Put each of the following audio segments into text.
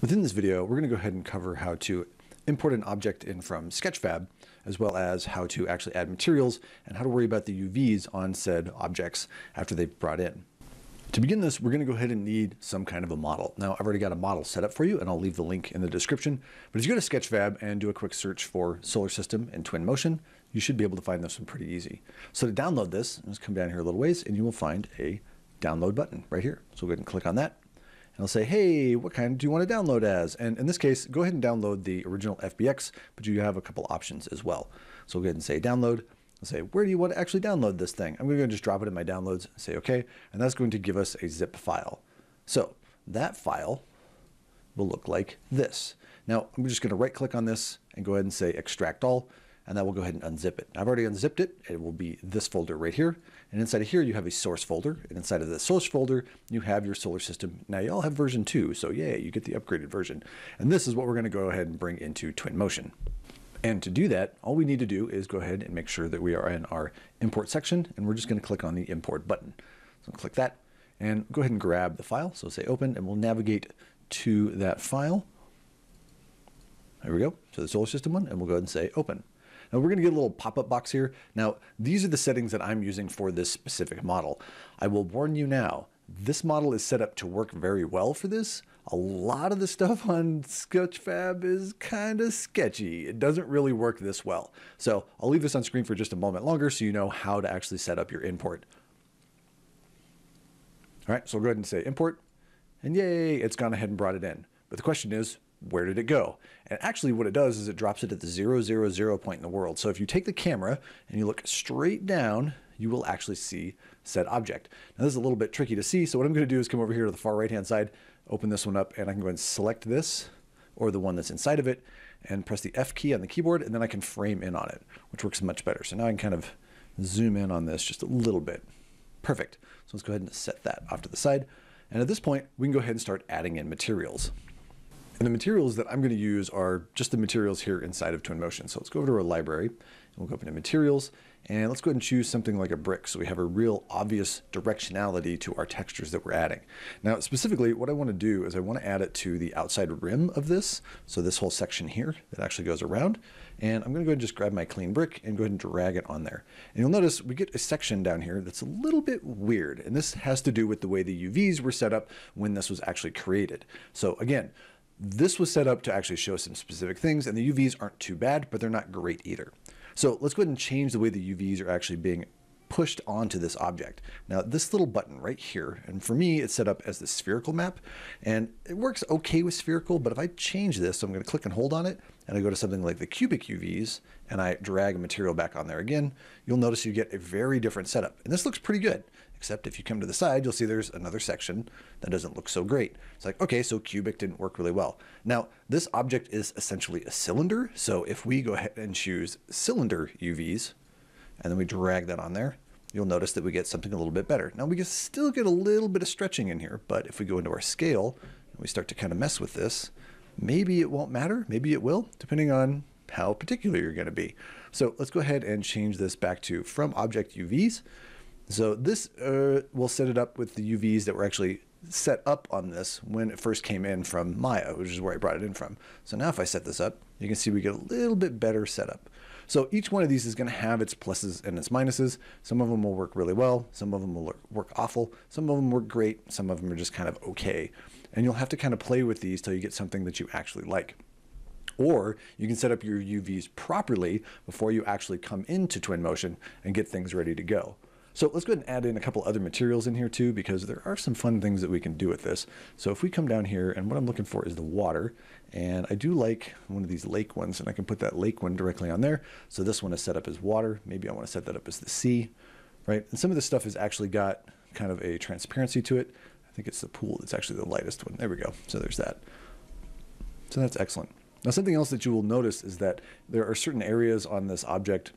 Within this video, we're going to go ahead and cover how to import an object in from Sketchfab, as well as how to actually add materials and how to worry about the UVs on said objects after they've brought in. To begin this, we're going to go ahead and need some kind of a model. Now, I've already got a model set up for you, and I'll leave the link in the description. But if you go to Sketchfab and do a quick search for Solar System and Twinmotion, you should be able to find this one pretty easy. So to download this, just come down here a little ways, and you will find a download button right here. So go ahead and click on that. And I'll say, hey, what kind do you want to download as? And in this case, go ahead and download the original FBX, but you have a couple options as well. So we'll go ahead and say download. I'll say, where do you want to actually download this thing? I'm going to just drop it in my downloads, say okay, and that's going to give us a zip file. So that file will look like this. Now I'm just going to right click on this and go ahead and say extract all, and that will go ahead and unzip it. I've already unzipped it. It will be this folder right here. And inside of here, you have a source folder. And inside of the source folder, you have your Solar System. Now you all have version 2, so yay, you get the upgraded version. And this is what we're gonna go ahead and bring into Twinmotion. And to do that, all we need to do is go ahead and make sure that we are in our import section, and we're just gonna click on the import button. So click that and go ahead and grab the file. So say open, and we'll navigate to that file. There we go, so the Solar System one, and we'll go ahead and say open. Now we're going to get a little pop-up box here. Now, these are the settings that I'm using for this specific model. I will warn you now, this model is set up to work very well for this. A lot of the stuff on Sketchfab is kind of sketchy. It doesn't really work this well. So I'll leave this on screen for just a moment longer so you know how to actually set up your import. All right, so we'll go ahead and say import, and yay, it's gone ahead and brought it in. But the question is, where did it go? And actually what it does is it drops it at the 0, 0, 0 point in the world. So if you take the camera and you look straight down, you will actually see said object. Now this is a little bit tricky to see. So what I'm going to do is come over here to the far right hand side, open this one up, and I can go and select this or the one that's inside of it and press the F key on the keyboard. And then I can frame in on it, which works much better. So now I can kind of zoom in on this just a little bit. Perfect. So let's go ahead and set that off to the side. And at this point, we can go ahead and start adding in materials. And the materials that I'm going to use are just the materials here inside of Twinmotion. So let's go over to our library, and we'll go up into materials, and let's go ahead and choose something like a brick. So we have a real obvious directionality to our textures that we're adding. Now, specifically, what I want to do is I want to add it to the outside rim of this. So this whole section here that actually goes around, and I'm going to go ahead and just grab my clean brick and go ahead and drag it on there. And you'll notice we get a section down here that's a little bit weird. And this has to do with the way the UVs were set up when this was actually created. So again, this was set up to actually show some specific things, and the UVs aren't too bad, but they're not great either. So let's go ahead and change the way the UVs are actually being pushed onto this object. Now this little button right here, and for me, it's set up as the spherical map, and it works okay with spherical, but if I change this, I'm going to click and hold on it, and I go to something like the cubic UVs, and I drag material back on there again, you'll notice you get a very different setup. And this looks pretty good, except if you come to the side, you'll see there's another section that doesn't look so great. It's like, okay, so cubic didn't work really well. Now, this object is essentially a cylinder, so if we go ahead and choose cylinder UVs, and then we drag that on there, you'll notice that we get something a little bit better. Now we can still get a little bit of stretching in here, but if we go into our scale and we start to kind of mess with this, maybe it won't matter, maybe it will, depending on how particular you're gonna be. So let's go ahead and change this back to from object UVs. So this will set it up with the UVs that were actually set up on this when it first came in from Maya, which is where I brought it in from. So now if I set this up, you can see we get a little bit better setup. So each one of these is going to have its pluses and its minuses. Some of them will work really well. Some of them will work awful. Some of them work great. Some of them are just kind of okay. And you'll have to kind of play with these till you get something that you actually like. Or you can set up your UVs properly before you actually come into Twinmotion and get things ready to go. So let's go ahead and add in a couple other materials in here too, because there are some fun things that we can do with this. So if we come down here, and what I'm looking for is the water, and I do like one of these lake ones, and I can put that lake one directly on there. So this one is set up as water. Maybe I want to set that up as the sea, right? And some of this stuff has actually got kind of a transparency to it. I think it's the pool that's actually the lightest one. There we go. So there's that. So that's excellent. Now something else that you will notice is that there are certain areas on this object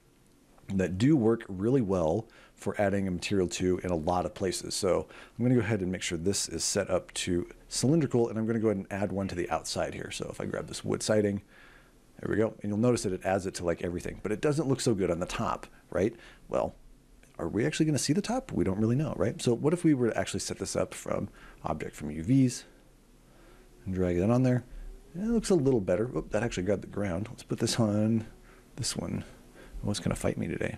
that do work really well for adding a material to in a lot of places. So I'm going to go ahead and make sure this is set up to cylindrical, and I'm going to go ahead and add one to the outside here. So if I grab this wood siding, there we go. And you'll notice that it adds it to like everything, but it doesn't look so good on the top, right? Well, are we actually going to see the top? We don't really know, right? So what if we were to actually set this up from object from UVs, and drag that on there. It looks a little better. Oh, that actually grabbed the ground. Let's put this on this one. What's going to fight me today?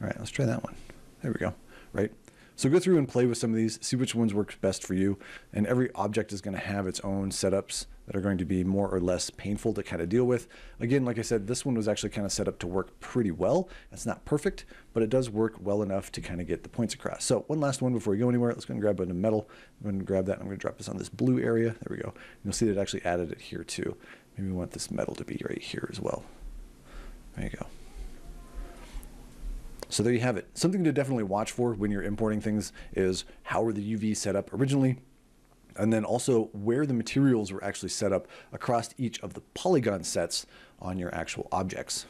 All right, let's try that one. There we go, right? So go through and play with some of these, see which ones works best for you. And every object is going to have its own setups that are going to be more or less painful to kind of deal with. Again, like I said, this one was actually kind of set up to work pretty well. It's not perfect, but it does work well enough to kind of get the points across. So one last one before we go anywhere. Let's go and grab a metal. I'm going to grab that. And I'm going to drop this on this blue area. There we go. You'll see that it actually added it here too. Maybe we want this metal to be right here as well. There you go. So there you have it. Something to definitely watch for when you're importing things is how were the UV set up originally, and then also where the materials were actually set up across each of the polygon sets on your actual objects.